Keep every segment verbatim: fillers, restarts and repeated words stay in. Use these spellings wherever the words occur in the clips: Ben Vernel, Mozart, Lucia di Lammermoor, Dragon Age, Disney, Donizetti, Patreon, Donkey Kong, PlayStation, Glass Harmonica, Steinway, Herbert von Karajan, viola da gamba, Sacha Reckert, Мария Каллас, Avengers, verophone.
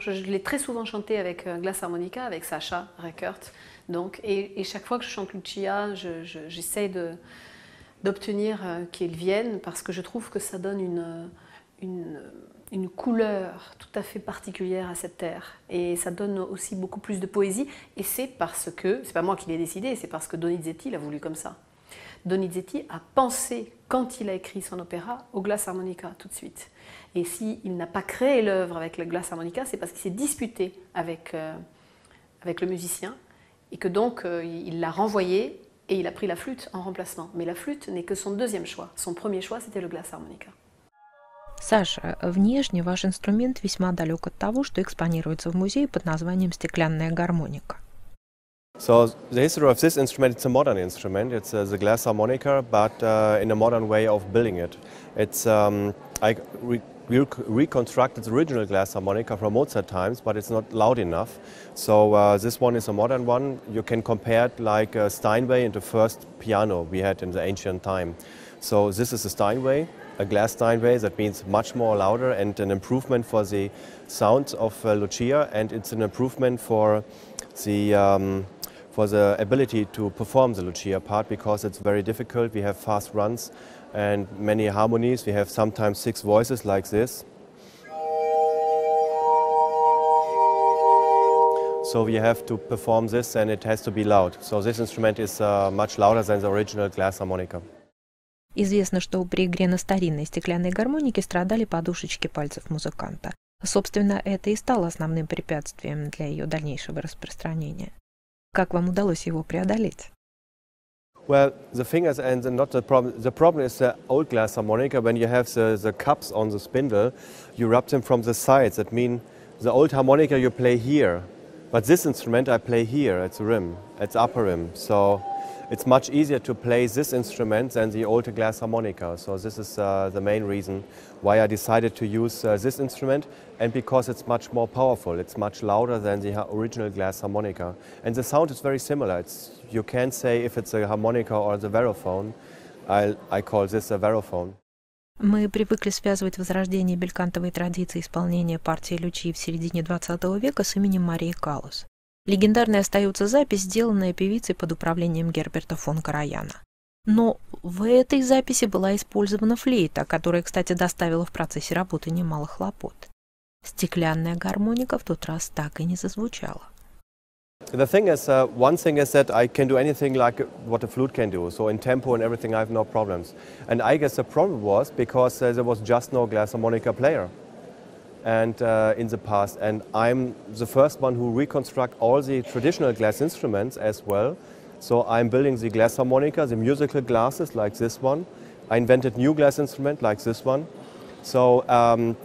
Je, je l'ai très souvent chanté avec euh, Glass Harmonica, avec Sacha Reckert. Donc, et, et chaque fois que je chante Lucia, je, je, j'essaie de, d'obtenir euh, qu'elle vienne, parce que je trouve que ça donne une, une, une couleur tout à fait particulière à cette terre. Et ça donne aussi beaucoup plus de poésie. Et c'est parce que, c'est pas moi qui l'ai décidé, c'est parce que Donizetti l'a voulu comme ça. Donizetti a pensé, quand il a écrit son opéra, au Glass Harmonica tout de suite. Et s'il n'a pas créé l'œuvre avec le Glass Harmonica, c'est parce qu'il s'est disputé avec, euh, avec le musicien et que donc euh, il l'a renvoyé et il a pris la flûte en remplacement. Mais la flûte n'est que son deuxième choix. Son premier choix, c'était le Glass Harmonica. Саша, внешне ваш инструмент весьма далек от того, что экспонируется в музее под названием «Стеклянная гармоника». So the history of this instrument, it's a modern instrument, it's uh, the glass harmonica, but uh, in a modern way of building it. It's, um, I re re reconstructed the original glass harmonica from Mozart times, but it's not loud enough. So uh, this one is a modern one. You can compare it like uh, Steinway and the first piano we had in the ancient time. So this is a Steinway, a glass Steinway, that means much more louder and an improvement for the sounds of uh, Lucia, and it's an improvement for the um, for the ability to perform the Lucia part, because it's very difficult. We have fast runs and many harmonies. We have sometimes six voices like this. So we have to perform this and it has to be loud. So this instrument is uh, much louder than the original glass harmonica. Известно, что при игре на старинной стеклянной гармонике страдали подушечки пальцев музыканта. Собственно, это и стало основным препятствием для ее дальнейшего распространения. Как вам удалось его преодолеть? Well, the fingers and the, not the problem. The problem is the old glass harmonica. When you have the, the cups on the spindle, you rub them from the sides. That means the old harmonica you play here, but this instrument I play here at the rim, at the upper rim. So it's much easier to play this instrument than the old glass harmonica. So this is uh, the main reason why I decided to use uh, this instrument, and because it's much more powerful. It's much louder than the original glass harmonica. And the sound is very similar. It's, you can say if it's a harmonica or the verophone. I, I call this a verophone. Мы привыкли связывать возрождение белькантовой традиции исполнения партии Лючии в середине двадцатого века с именем Марии Каллас. Легендарной остается запись, сделанная певицей под управлением Герберта фон Караяна. Но в этой записи была использована флейта, которая, кстати, доставила в процессе работы немало хлопот. Стеклянная гармоника в тот раз так и не зазвучала. The thing is, uh, one thing is that I can do anything like what a flute can do. So in tempo and everything, I have no problems. And I guess the problem was because uh, there was just no glass harmonica player. And uh, in the past, and I'm the first one who reconstruct all the traditional glass instruments as well. So I'm building the glass harmonica, the musical glasses like this one. I invented new glass instrument like this one. So um,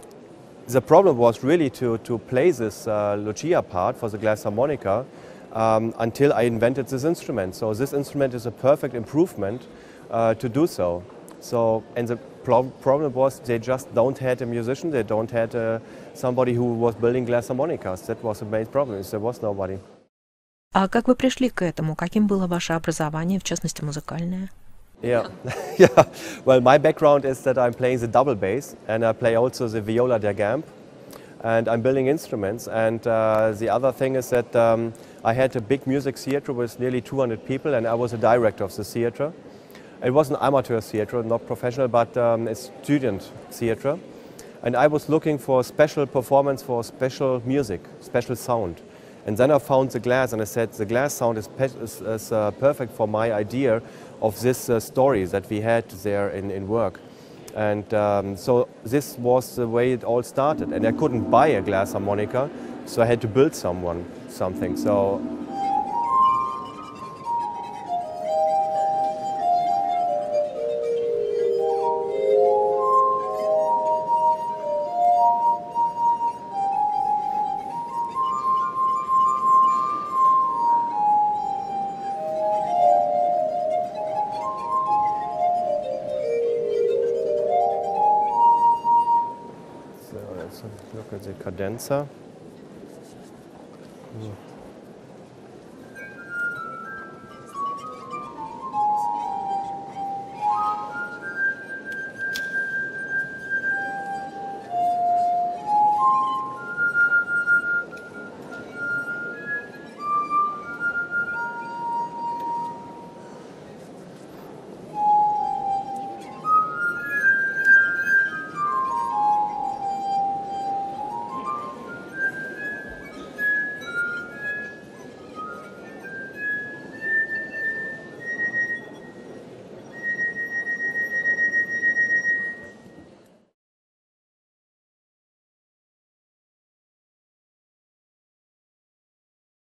the problem was really to, to play this uh, Lucia part for the glass harmonica um, until I invented this instrument. So this instrument is a perfect improvement uh, to do so. So, and the problem was they just don't had a musician, they don't had a, somebody who was building glass harmonicas. That was the main problem, there was nobody. А как вы пришли к этому? Каким было ваше образование, в частности музыкальное? Yeah, yeah. Well, my background is that I'm playing the double bass and I play also the viola da gamba, and I'm building instruments. And uh, the other thing is that um, I had a big music theater with nearly two hundred people, and I was a director of the theater. It was an amateur theater, not professional, but um, a student theater. And I was looking for a special performance, for special music, special sound. And then I found the glass, and I said, the glass sound is, pe is, is uh, perfect for my idea of this uh, story that we had there in, in work. And um, so this was the way it all started. And I couldn't buy a glass harmonica, so I had to build someone, something. So. Look at the cadenza. Mm.